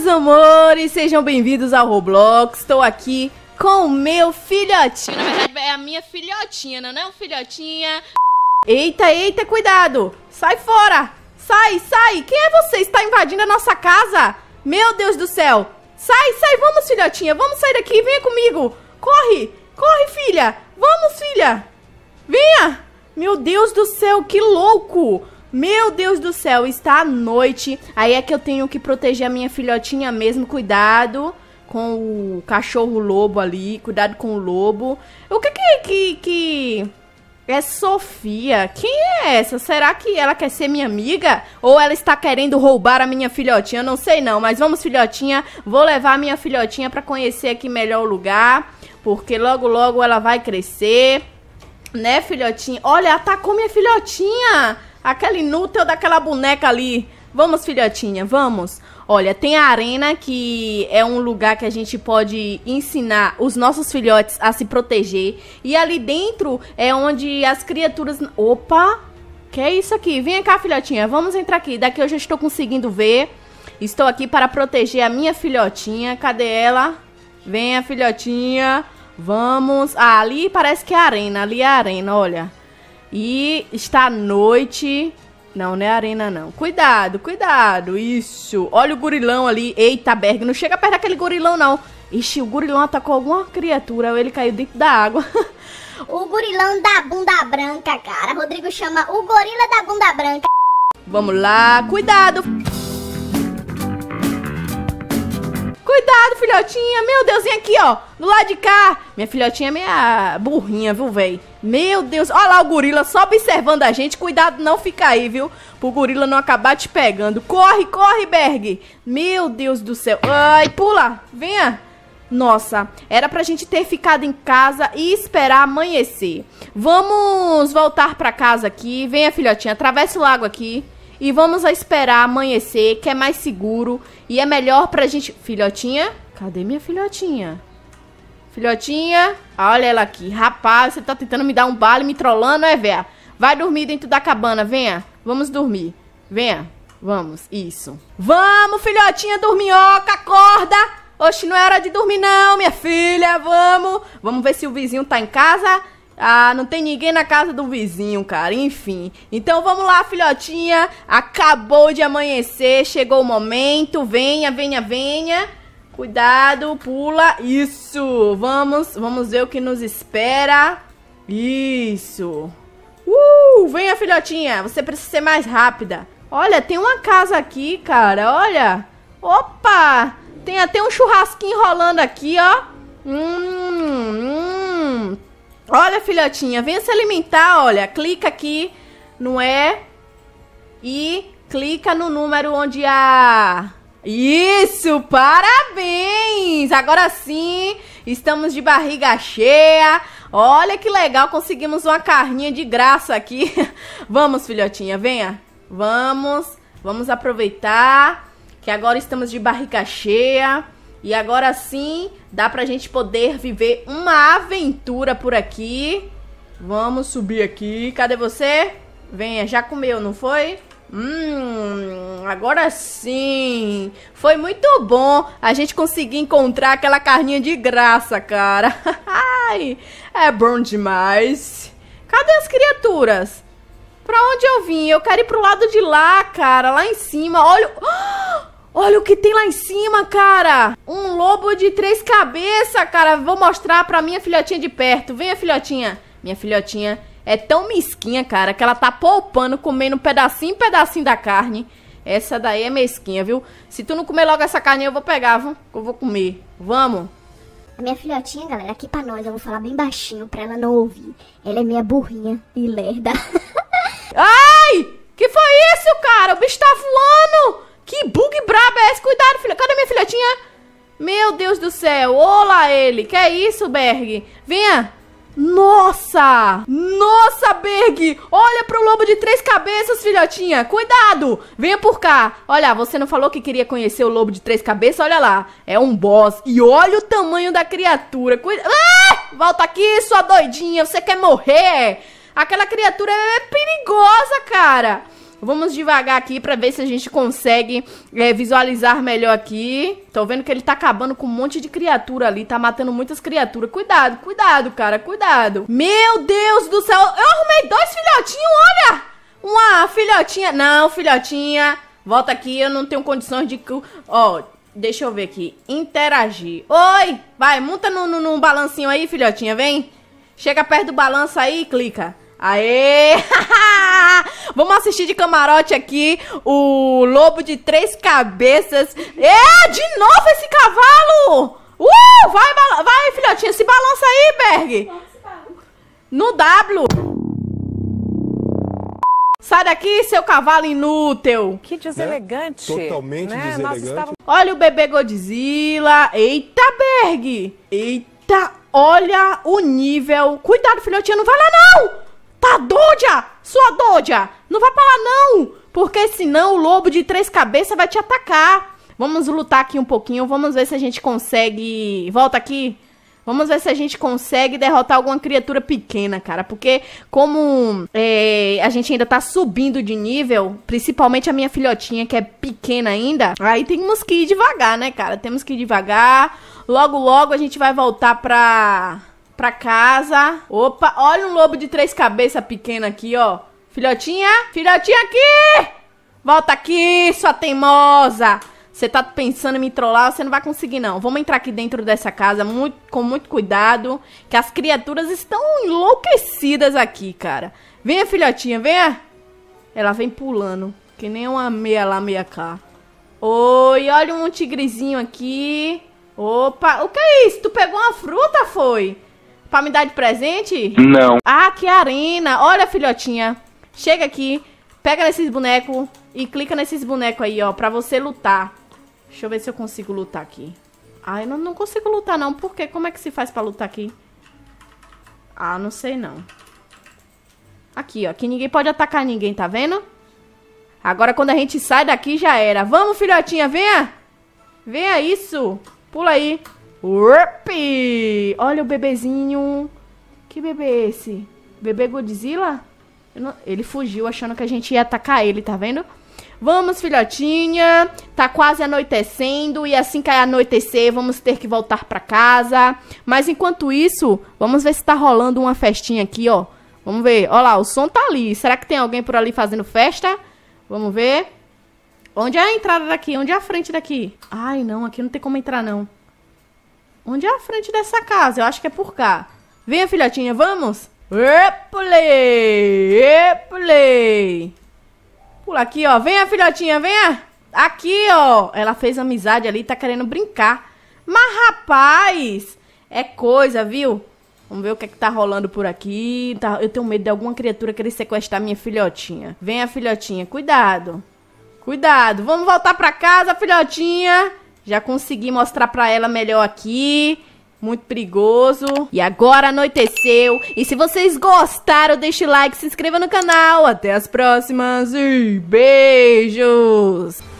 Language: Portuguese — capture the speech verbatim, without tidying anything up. meus amores, sejam bem-vindos ao Roblox. Estou aqui com o meu filhotinho. Na verdade, é a minha filhotinha, não é um filhotinha. Eita, eita, cuidado. Sai fora. Sai, sai. Quem é você? Está invadindo a nossa casa? Meu Deus do céu. Sai, sai. Vamos, filhotinha. Vamos sair daqui. Venha comigo. Corre. Corre, filha. Vamos, filha. Venha. Meu Deus do céu, que louco. Meu Deus do céu, está à noite. Aí é que eu tenho que proteger a minha filhotinha mesmo. Cuidado com o cachorro-lobo ali. Cuidado com o lobo. O que que, que que é Sofia? Quem é essa? Será que ela quer ser minha amiga? Ou ela está querendo roubar a minha filhotinha? Eu não sei não, mas vamos, filhotinha. Vou levar a minha filhotinha para conhecer aqui melhor o lugar. Porque logo, logo ela vai crescer. Né, filhotinha? Olha, atacou minha filhotinha. Aquela inútil daquela boneca ali. Vamos, filhotinha, vamos. Olha, tem a arena, que é um lugar que a gente pode ensinar os nossos filhotes a se proteger. E ali dentro é onde as criaturas... Opa! Que é isso aqui? Vem cá, filhotinha. Vamos entrar aqui. Daqui eu já estou conseguindo ver. Estou aqui para proteger a minha filhotinha. Cadê ela? Venha, filhotinha. Vamos. Ah, ali parece que é a arena. Ali é a arena, olha. E está à noite. Não, não é arena não. Cuidado, cuidado, isso. Olha o gorilão ali, eita Berg, não chega perto daquele gorilão não. Ixi, o gorilão atacou alguma criatura, ou ele caiu dentro da água. O gorilão da bunda branca, cara. Rodrigo chama o gorila da bunda branca. Vamos lá, cuidado. Cuidado, filhotinha. Meu Deus, vem aqui, ó. Do lado de cá. Minha filhotinha é meia burrinha, viu, véi? Meu Deus. Olha lá o gorila só observando a gente. Cuidado, não fica aí, viu? Pro gorila não acabar te pegando. Corre, corre, Berg. Meu Deus do céu. Ai, pula. Venha. Nossa, era pra gente ter ficado em casa e esperar amanhecer. Vamos voltar pra casa aqui. Venha, filhotinha. Atravessa o lago aqui. E vamos a esperar amanhecer, que é mais seguro. E é melhor pra gente... Filhotinha? Cadê minha filhotinha? Filhotinha? Olha ela aqui. Rapaz, você tá tentando me dar um bala e me trollando, é, véia? Vai dormir dentro da cabana, venha. Vamos dormir. Venha. Vamos. Isso. Vamos, filhotinha, dorminhoca, acorda. Oxe, não é hora de dormir não, minha filha. Vamos. Vamos ver se o vizinho tá em casa. Ah, não tem ninguém na casa do vizinho, cara, enfim. Então vamos lá, filhotinha. Acabou de amanhecer, chegou o momento. Venha, venha, venha. Cuidado, pula. Isso, vamos, vamos ver o que nos espera. Isso. Uh, venha, filhotinha, você precisa ser mais rápida. Olha, tem uma casa aqui, cara, olha. Opa, tem até um churrasquinho rolando aqui, ó. Hum, hum. Olha, filhotinha, venha se alimentar, olha. Clica aqui, não é? E clica no número onde há... Isso, parabéns! Agora sim, estamos de barriga cheia. Olha que legal, conseguimos uma carninha de graça aqui. Vamos, filhotinha, venha. Vamos, vamos aproveitar que agora estamos de barriga cheia. E agora sim, dá pra gente poder viver uma aventura por aqui. Vamos subir aqui. Cadê você? Venha, já comeu, não foi? Hum, agora sim. Foi muito bom a gente conseguir encontrar aquela carninha de graça, cara. Ai, é bom demais. Cadê as criaturas? Pra onde eu vim? Eu quero ir pro lado de lá, cara. Lá em cima, olha... Oh! Olha o que tem lá em cima, cara. Um lobo de três cabeças, cara. Vou mostrar pra minha filhotinha de perto. Venha, filhotinha. Minha filhotinha é tão mesquinha, cara, que ela tá poupando, comendo pedacinho em pedacinho da carne. Essa daí é mesquinha, viu? Se tu não comer logo essa carne, eu vou pegar, viu? Eu vou comer. Vamos. A minha filhotinha, galera, aqui pra nós. Eu vou falar bem baixinho pra ela não ouvir. Ela é minha burrinha e lerda. Ai! Que foi isso, cara? O bicho tá voando! Que bug brabo é esse? Cuidado, filha. Cadê minha filhotinha? Meu Deus do céu. Olá, ele. Que é isso, Berg? Venha. Nossa. Nossa, Berg. Olha pro lobo de três cabeças, filhotinha. Cuidado. Venha por cá. Olha, você não falou que queria conhecer o lobo de três cabeças? Olha lá. É um boss. E olha o tamanho da criatura. Cuidado. Ah! Volta aqui, sua doidinha. Você quer morrer? Aquela criatura é perigosa, cara. Vamos devagar aqui pra ver se a gente consegue é, visualizar melhor aqui. Tô vendo que ele tá acabando com um monte de criatura ali. Tá matando muitas criaturas. Cuidado, cuidado, cara, cuidado. Meu Deus do céu. Eu arrumei dois filhotinhos, olha. Uma filhotinha. Não, filhotinha. Volta aqui, eu não tenho condições de... Ó, deixa eu ver aqui. Interagir. Oi. Vai, monta num, num balancinho aí, filhotinha, vem. Chega perto do balanço aí e clica. Aê! Vamos assistir de camarote aqui o Lobo de Três Cabeças. É, de novo esse cavalo! Uh, vai, vai, filhotinha, se balança aí, Berg. No W. Sai daqui, seu cavalo inútil. Que deselegante. Né? Totalmente, né? Deselegante. Estava... Olha o bebê Godzilla. Eita, Berg. Eita, olha o nível. Cuidado, filhotinha, não vai lá não. Tá doida? Sua doida! Não vai pra lá não! Porque senão o lobo de três cabeças vai te atacar. Vamos lutar aqui um pouquinho. Vamos ver se a gente consegue... Volta aqui. Vamos ver se a gente consegue derrotar alguma criatura pequena, cara. Porque como é, a gente ainda tá subindo de nível, principalmente a minha filhotinha que é pequena ainda, aí temos que ir devagar, né, cara? Temos que ir devagar. Logo, logo a gente vai voltar pra... pra casa. Opa, olha um lobo de três cabeças pequeno aqui, ó. Filhotinha, filhotinha aqui! Volta aqui, sua teimosa! Você tá pensando em me trollar, você não vai conseguir não. Vamos entrar aqui dentro dessa casa muito, com muito cuidado, que as criaturas estão enlouquecidas aqui, cara. Venha, filhotinha, venha! Ela vem pulando, que nem uma meia lá, meia cá. Oi, olha um tigrezinho aqui. Opa, o que é isso? Tu pegou uma fruta, foi? Pra me dar de presente? Não. Ah, que arena. Olha, filhotinha. Chega aqui, pega nesses bonecos e clica nesses bonecos aí, ó, pra você lutar. Deixa eu ver se eu consigo lutar aqui. Ah, eu não, não consigo lutar, não. Por quê? Como é que se faz pra lutar aqui? Ah, não sei, não. Aqui, ó. Aqui ninguém pode atacar ninguém, tá vendo? Agora, quando a gente sai daqui, já era. Vamos, filhotinha, venha. Venha isso. Pula aí. Upi! Olha o bebezinho. Que bebê é esse? Bebê Godzilla? Não... Ele fugiu achando que a gente ia atacar ele, tá vendo? Vamos, filhotinha. Tá quase anoitecendo. E assim que anoitecer, vamos ter que voltar pra casa. Mas enquanto isso, vamos ver se tá rolando uma festinha aqui, ó. Vamos ver. Olha lá, o som tá ali. Será que tem alguém por ali fazendo festa? Vamos ver. Onde é a entrada daqui? Onde é a frente daqui? Ai, não. Aqui não tem como entrar, não. Onde é a frente dessa casa? Eu acho que é por cá. Venha, filhotinha, vamos? Epulei! Epulei! Pula aqui, ó. Venha, filhotinha, venha! Aqui, ó. Ela fez amizade ali, tá querendo brincar. Mas, rapaz, é coisa, viu? Vamos ver o que é que tá rolando por aqui. Tá, eu tenho medo de alguma criatura querer sequestrar minha filhotinha. Venha, filhotinha, cuidado. Cuidado. Vamos voltar pra casa, filhotinha. Já consegui mostrar pra ela melhor aqui. Muito perigoso. E agora anoiteceu. E se vocês gostaram, deixe o like, se inscreva no canal. Até as próximas e beijos!